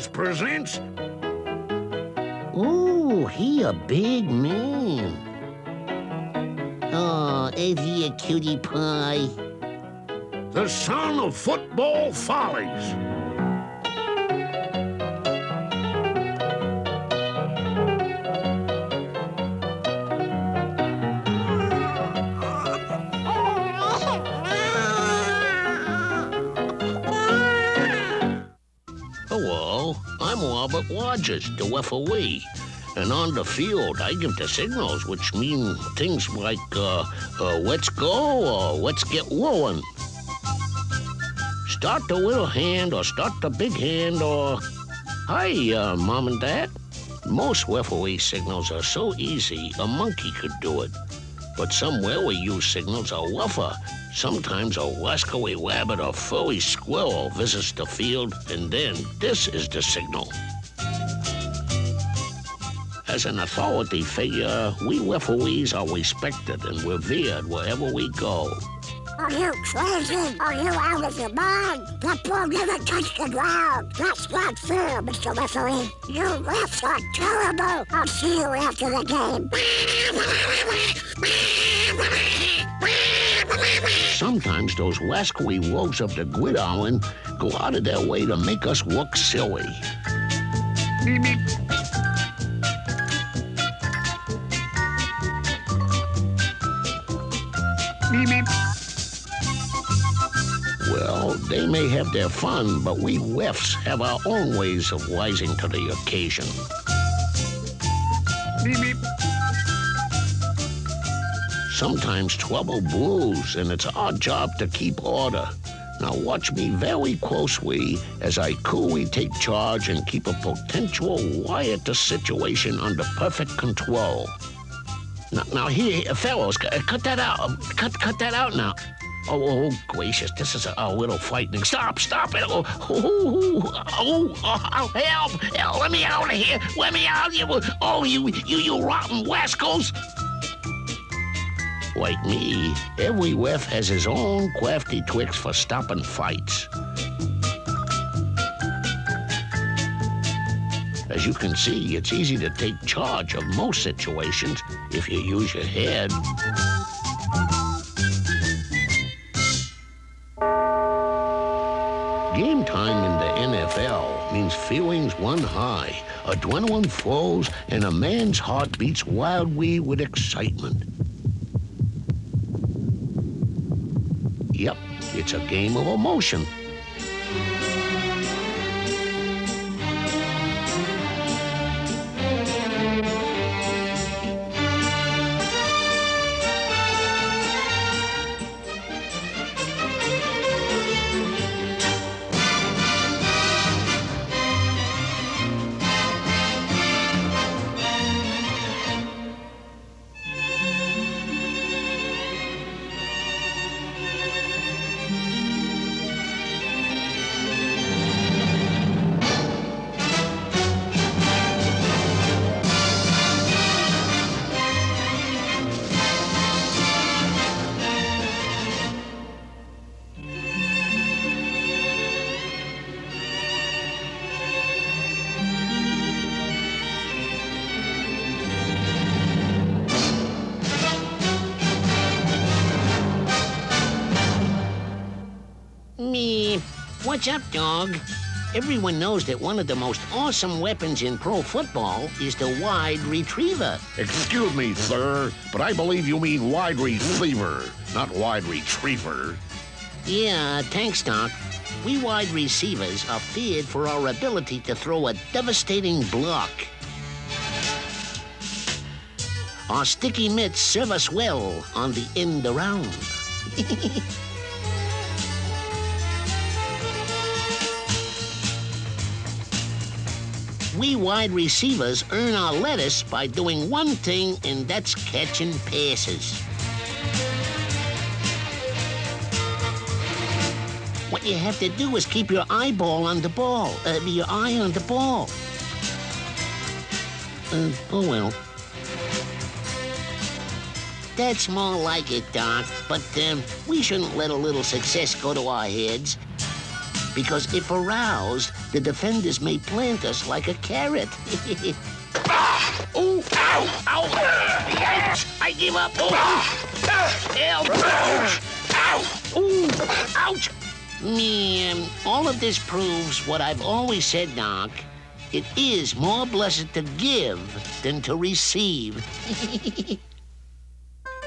News presents... Ooh, he a big man. Oh, is he a cutie pie? The Son of Football Follies. Robert Rogers, the referee, and on the field I give the signals, which mean things like, let's go or let's get rolling. Start the little hand or start the big hand or, hi, Mom and Dad. Most referee signals are so easy, a monkey could do it. But some rarely used signals are rougher. Sometimes a rascally rabbit or furry squirrel visits the field, and then this is the signal. As an authority figure, we referees are respected and revered wherever we go. Are you crazy? Are you out of your mind? That ball never touched the ground. That's not fair, Mr. Referee. You refs are terrible. I'll see you after the game. Sometimes those rascally rogues of the gridiron go out of their way to make us look silly. Beep, beep. Beep, beep. Well, they may have their fun, but we refs have our own ways of rising to the occasion. Beep, beep. Sometimes trouble brews, and it's our job to keep order. Now watch me very closely as I coolly take charge and keep a potential riotous situation under perfect control. Now here, fellows, cut that out. Cut that out now. Oh, gracious, this is a little frightening. Stop it. Oh, help, help, let me out of here. Let me out, you rotten rascals. Like me, every ref has his own crafty tricks for stopping fights. As you can see, it's easy to take charge of most situations if you use your head. Game time in the NFL means feelings run high, adrenaline flows, and a man's heart beats wildly with excitement. Yep, it's a game of emotion. What's up, dog? Everyone knows that one of the most awesome weapons in pro football is the wide retriever. Excuse me, sir, but I believe you mean wide receiver, not wide retriever. Yeah, thanks, Doc. We wide receivers are feared for our ability to throw a devastating block. Our sticky mitts serve us well on the end around. We wide receivers earn our lettuce by doing one thing, and that's catching passes. What you have to do is keep your eye on the ball. Oh well. That's more like it, Doc, but we shouldn't let a little success go to our heads. because if aroused, the defenders may plant us like a carrot. Ah! Ooh! Ow! Ow! Ouch! I give up! Oh. Ouch! Ow! Ooh! Ouch! Man, all of this proves what I've always said, Doc. It is more blessed to give than to receive.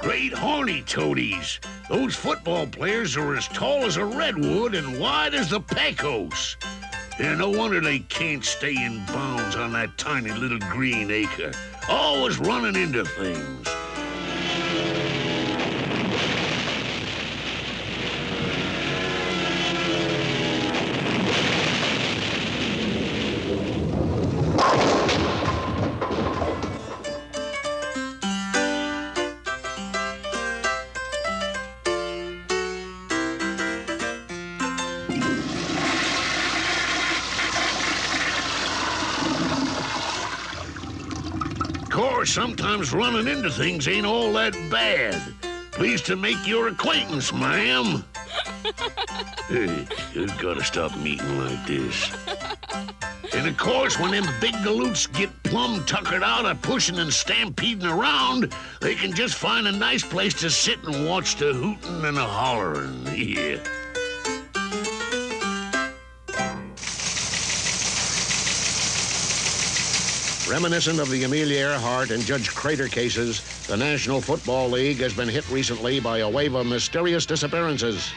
Great horny toadies. Those football players are as tall as a redwood and wide as the Pecos. And no wonder they can't stay in bounds on that tiny little green acre. Always running into things. Sometimes running into things ain't all that bad. Pleased to make your acquaintance, ma'am. Hey, you've got to stop meeting like this. And of course, when them big galoots get plumb tuckered out of pushing and stampeding around, they can just find a nice place to sit and watch the hooting and the hollering. Yeah. Reminiscent of the Amelia Earhart and Judge Crater cases, the National Football League has been hit recently by a wave of mysterious disappearances.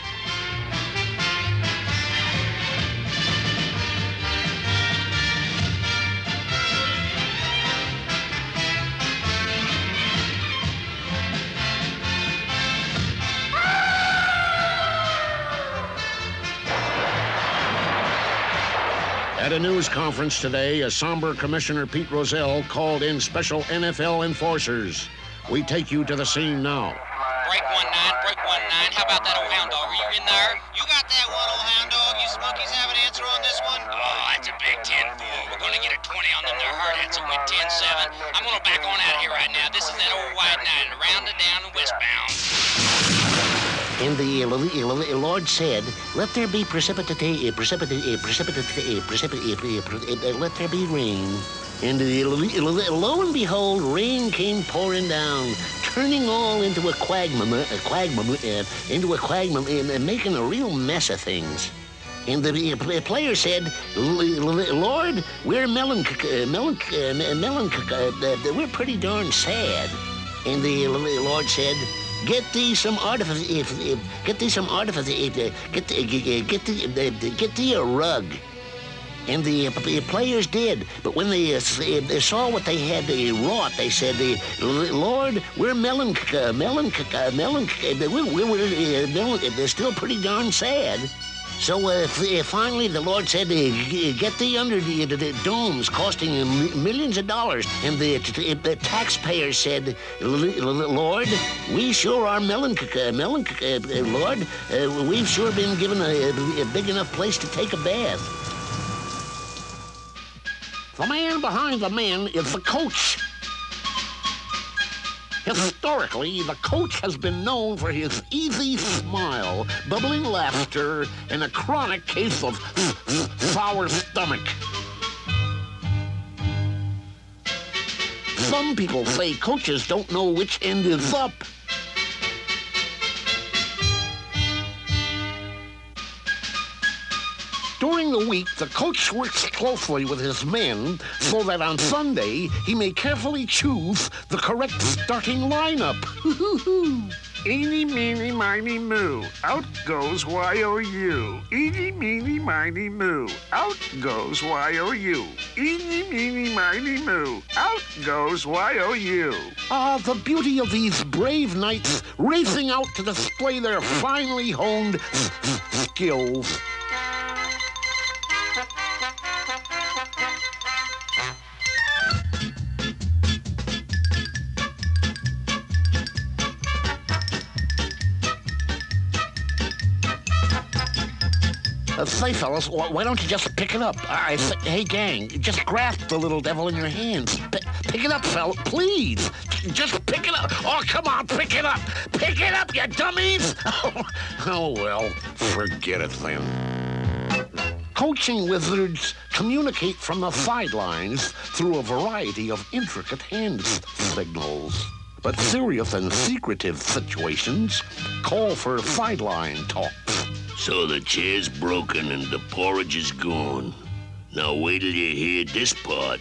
At a news conference today, a somber Commissioner Pete Rozelle called in special NFL enforcers. We take you to the scene now. Break 19, how about that old hound dog? Are you in there? You got that one, old hound dog? You smokies have an answer on this one? Oh, that's a big 10-4. We're going to get a 20 on them. They're hard hats. It went 10-7. I'm going to back on out of here right now. This is that old wide 9, rounded down and westbound. And the Lord said, let there be let there be rain. And lo and behold, rain came pouring down, turning all into a quagmire, and making a real mess of things. And the player said, Lord, we're pretty darn sad. And the Lord said, Get thee a rug. And the players did. But when they saw what they had wrought, they said, Lord, we're still pretty darn sad. So finally the Lord said, get thee under the domes costing millions of dollars. And the taxpayers said, Lord, we sure are Lord, we've sure been given a big enough place to take a bath. The man behind the man is the coach. Historically, the coach has been known for his easy smile, bubbling laughter, and a chronic case of sour stomach. Some people say coaches don't know which end is up. During the week, the coach works closely with his men so that on Sunday, he may carefully choose the correct starting lineup. Eeny, meeny, miny, moo. Out goes Y-O-U. Eeny, meeny, miny, moo. Out goes Y-O-U. Eeny, meeny, miny, moo. Out goes Y-O-U. Ah, the beauty of these brave knights racing out to display their finely honed skills. Say, fellas, why don't you just pick it up? I say, hey, gang, just grasp the little devil in your hands. Pick it up, fella, please. Just pick it up. Oh, come on, pick it up. Pick it up, you dummies. Oh, well, forget it, then. coaching wizards communicate from the sidelines through a variety of intricate hand signals. But serious and secretive situations call for sideline talks. So the chair's broken and the porridge is gone. Now wait till you hear this part.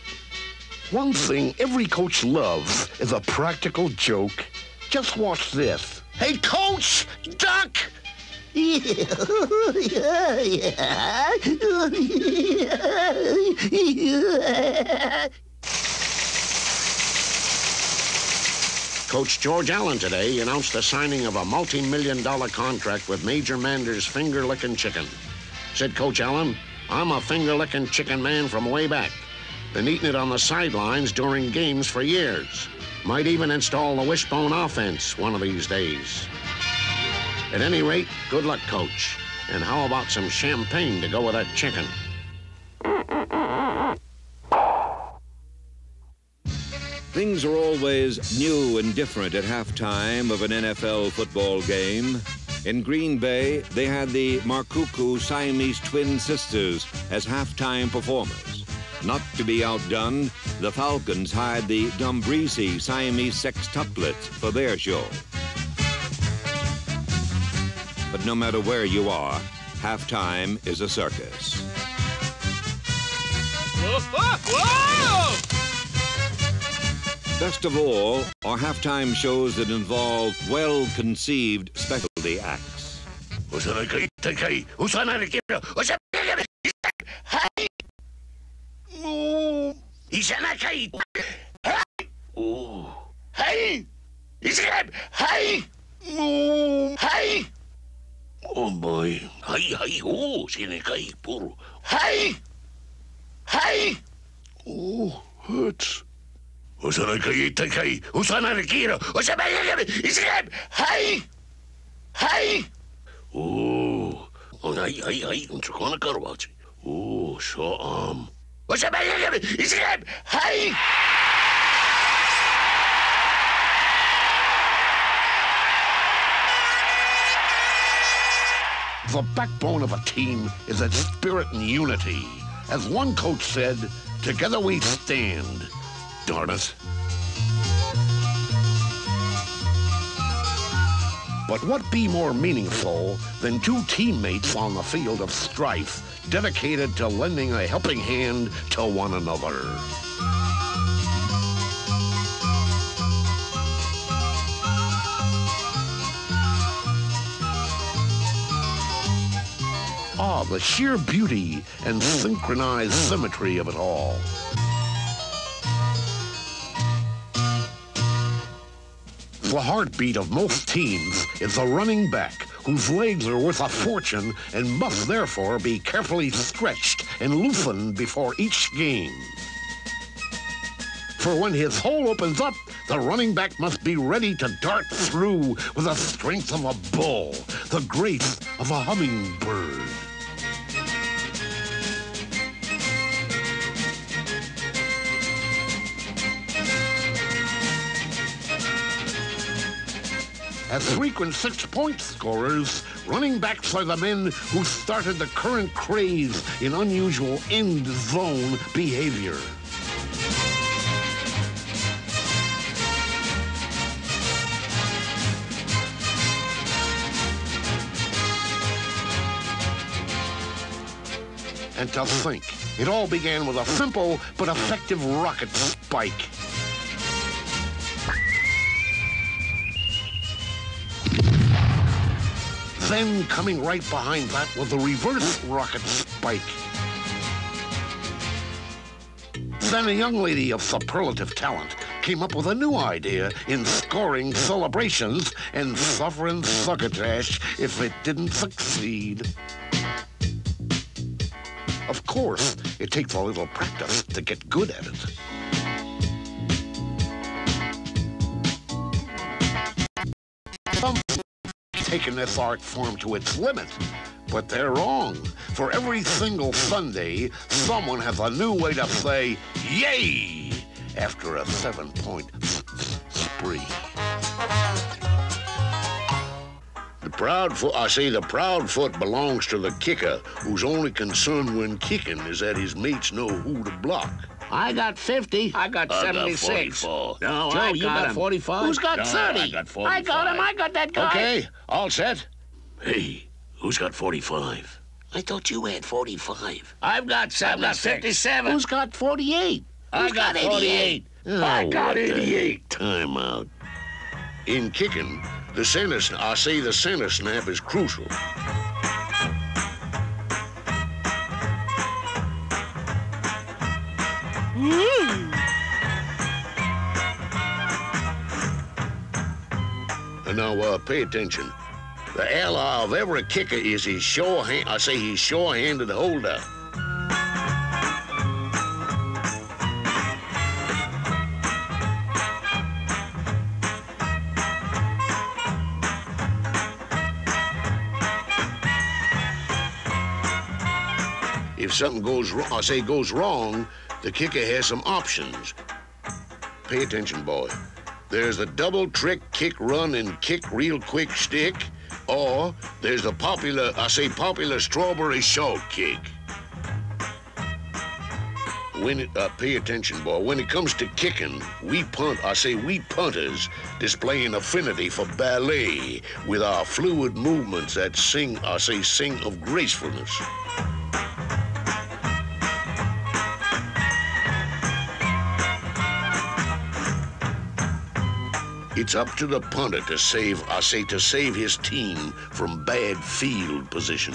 One thing every coach loves is a practical joke. Just watch this. Hey, Coach! Duck! Coach George Allen today announced the signing of a multi-million-dollar contract with Major Mander's finger-licking chicken. Said Coach Allen, "I'm a finger-licking chicken man from way back. Been eating it on the sidelines during games for years. Might even install the wishbone offense one of these days. At any rate, good luck, Coach. And how about some champagne to go with that chicken?" Things are always new and different at halftime of an NFL football game. In Green Bay, they had the Markuku Siamese twin sisters as halftime performers. Not to be outdone, the Falcons hired the Dumbrisi Siamese sextuplets for their show. But no matter where you are, halftime is a circus. Whoa, whoa, whoa! Best of all are halftime shows that involve well-conceived specialty acts. Oh, hurts. Oh, so the backbone of a team is its spirit and unity. As one coach said, "Together we stand." Darn it. But what be more meaningful than two teammates on the field of strife dedicated to lending a helping hand to one another? Ah, the sheer beauty and synchronized symmetry of it all. The heartbeat of most teams is the running back, whose legs are worth a fortune and must therefore be carefully stretched and loosened before each game. For when his hole opens up, the running back must be ready to dart through with the strength of a bull, the grace of a hummingbird. As frequent six-point scorers, running backs are the men who started the current craze in unusual end zone behavior. And to think, it all began with a simple but effective rocket spike. Then, coming right behind that was the reverse rocket spike. Then a young lady of superlative talent came up with a new idea in scoring celebrations and sovereign succotash if it didn't succeed. Of course, it takes a little practice to get good at it. Taken this art form to its limit, but they're wrong. For every single Sunday, someone has a new way to say "yay" after a 7-point spree. The proud foot belongs to the kicker, whose only concern when kicking is that his mates know who to block. I got 50. I got 76. Got 44. No, Joe, I got you got him. 45. Who's got 30? I got 45. I got him. I got that guy. Okay, all set. Hey, who's got 45? I thought you had 45. I've got 76. I've got 57. Who's got 48? I got 88. Oh, I got 88. Time out. In kicking, the center snap is crucial. And now, pay attention. The ally of every kicker is his sure-handed holder. If something goes wrong, the kicker has some options. Pay attention, boy. There's the double trick kick, run, and kick real quick stick, or there's the popular strawberry short kick. Pay attention, boy. When it comes to kicking, we punters display an affinity for ballet with our fluid movements that sing of gracefulness. It's up to the punter to save his team from bad field position.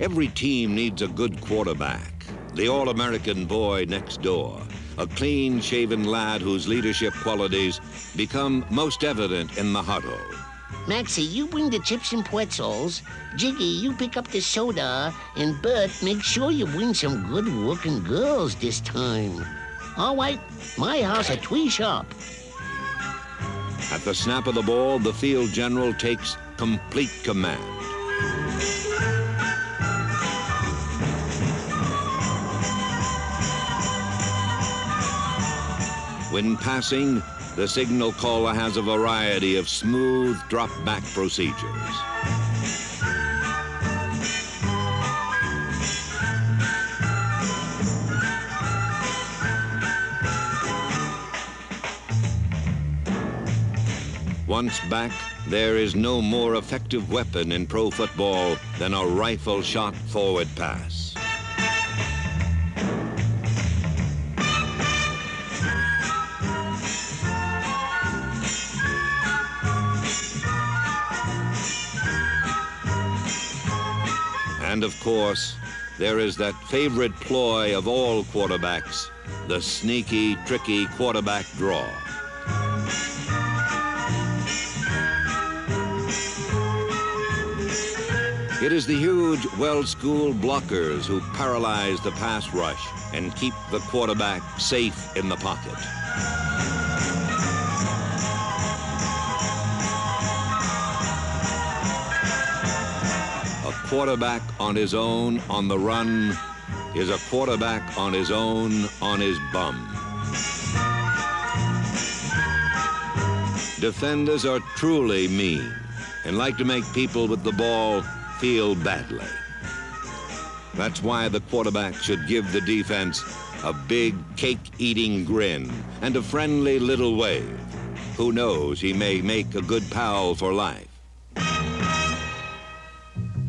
Every team needs a good quarterback, the All-American boy next door. A clean-shaven lad whose leadership qualities become most evident in the huddle. Maxie, you bring the chips and pretzels. Jiggy, you pick up the soda. And Bert, make sure you bring some good-looking girls this time. All right, my house a tree shop. At the snap of the ball, the field general takes complete command. When passing, the signal caller has a variety of smooth drop-back procedures. Once back, there is no more effective weapon in pro football than a rifle shot forward pass. And, of course, there is that favorite ploy of all quarterbacks, the sneaky, tricky quarterback draw. It is the huge, well-schooled blockers who paralyze the pass rush and keep the quarterback safe in the pocket. A quarterback on his own on the run is a quarterback on his own on his bum. Defenders are truly mean and like to make people with the ball feel badly. That's why the quarterback should give the defense a big cake-eating grin and a friendly little wave. Who knows, he may make a good pal for life.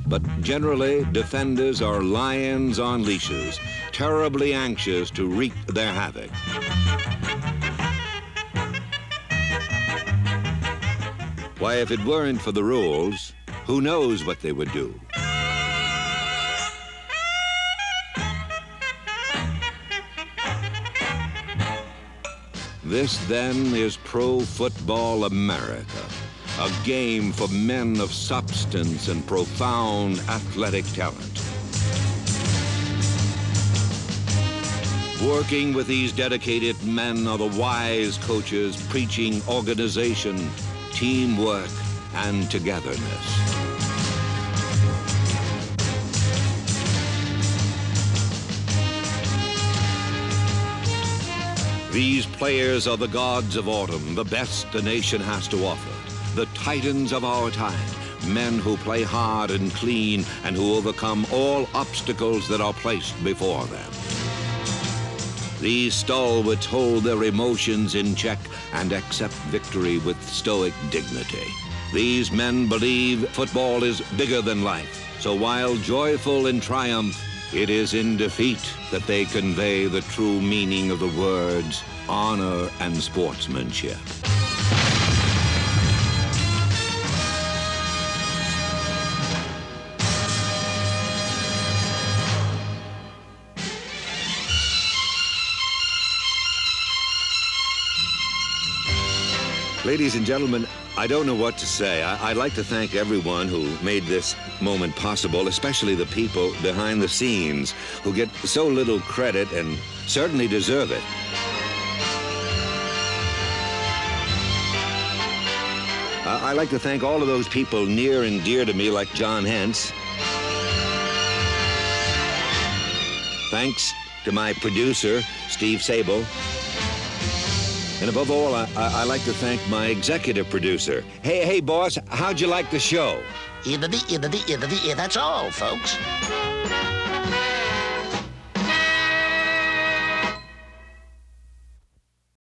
But generally, defenders are lions on leashes, terribly anxious to wreak their havoc. Why, if it weren't for the rules, who knows what they would do? This, then, is Pro Football America. A game for men of substance and profound athletic talent. Working with these dedicated men are the wise coaches preaching organization, teamwork, and togetherness. These players are the gods of autumn, the best the nation has to offer, the titans of our time, men who play hard and clean and who overcome all obstacles that are placed before them. These stalwarts hold their emotions in check and accept victory with stoic dignity. These men believe football is bigger than life, so while joyful in triumph, it is in defeat that they convey the true meaning of the words honor and sportsmanship. Ladies and gentlemen, I don't know what to say. I'd like to thank everyone who made this moment possible, especially the people behind the scenes who get so little credit and certainly deserve it. I'd like to thank all of those people near and dear to me, like John Hentz. Thanks to my producer, Steve Sable. And above all, I like to thank my executive producer. Hey, boss, how'd you like the show? That's all, folks.